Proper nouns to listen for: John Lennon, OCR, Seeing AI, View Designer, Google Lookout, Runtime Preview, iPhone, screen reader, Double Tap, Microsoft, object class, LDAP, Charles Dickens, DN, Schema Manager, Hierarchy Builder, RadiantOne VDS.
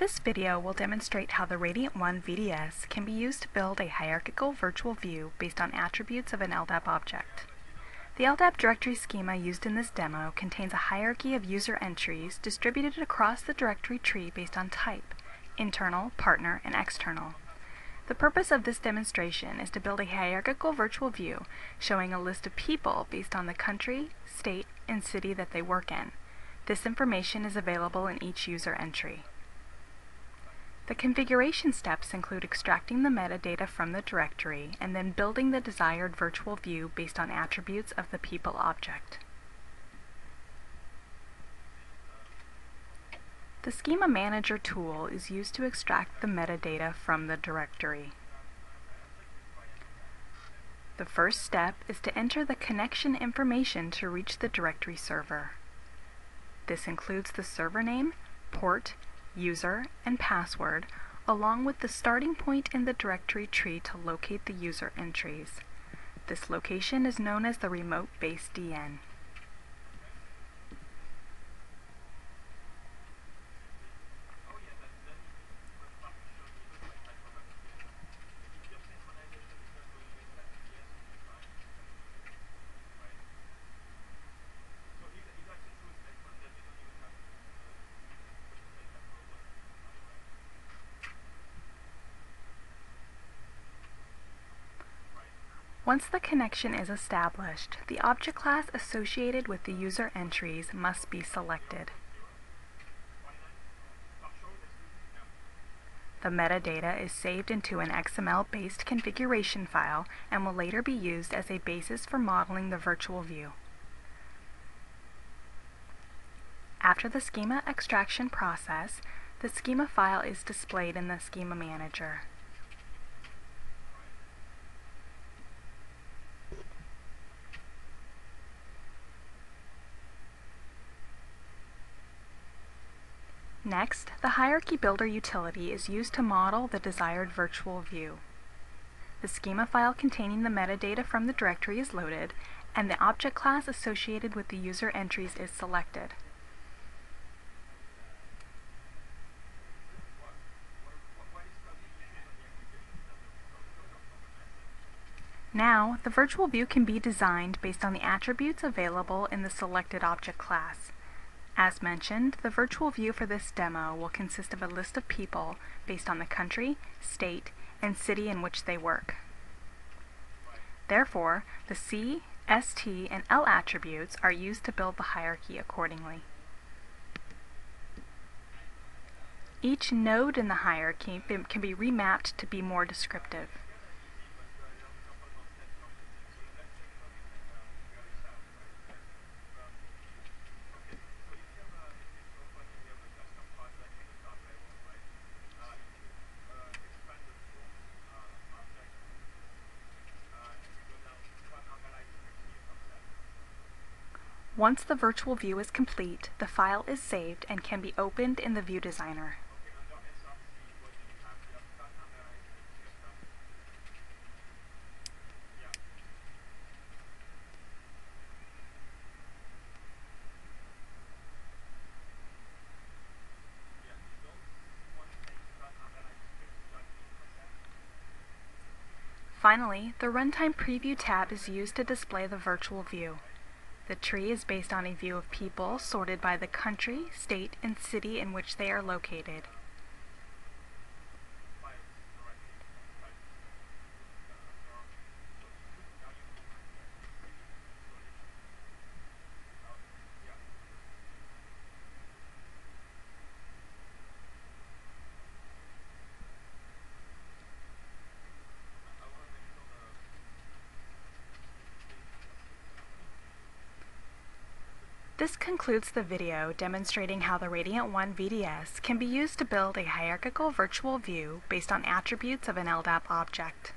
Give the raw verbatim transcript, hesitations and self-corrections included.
This video will demonstrate how the RadiantOne V D S can be used to build a hierarchical virtual view based on attributes of an L D A P object. The L D A P directory schema used in this demo contains a hierarchy of user entries distributed across the directory tree based on type: internal, partner, and external. The purpose of this demonstration is to build a hierarchical virtual view showing a list of people based on the country, state, and city that they work in. This information is available in each user entry. The configuration steps include extracting the metadata from the directory and then building the desired virtual view based on attributes of the people object. The Schema Manager tool is used to extract the metadata from the directory. The first step is to enter the connection information to reach the directory server. This includes the server name, port, user, and password, along with the starting point in the directory tree to locate the user entries. This location is known as the remote base D N. Once the connection is established, the object class associated with the user entries must be selected. The metadata is saved into an X M L-based configuration file and will later be used as a basis for modeling the virtual view. After the schema extraction process, the schema file is displayed in the Schema Manager. Next, the Hierarchy Builder utility is used to model the desired virtual view. The schema file containing the metadata from the directory is loaded, and the object class associated with the user entries is selected. Now, the virtual view can be designed based on the attributes available in the selected object class. As mentioned, the virtual view for this demo will consist of a list of people based on the country, state, and city in which they work. Therefore, the C, S T, and L attributes are used to build the hierarchy accordingly. Each node in the hierarchy can be remapped to be more descriptive. Once the virtual view is complete, the file is saved and can be opened in the View Designer. Finally, the Runtime Preview tab is used to display the virtual view. The tree is based on a view of people sorted by the country, state, and city in which they are located. This concludes the video demonstrating how the RadiantOne V D S can be used to build a hierarchical virtual view based on attributes of an L D A P object.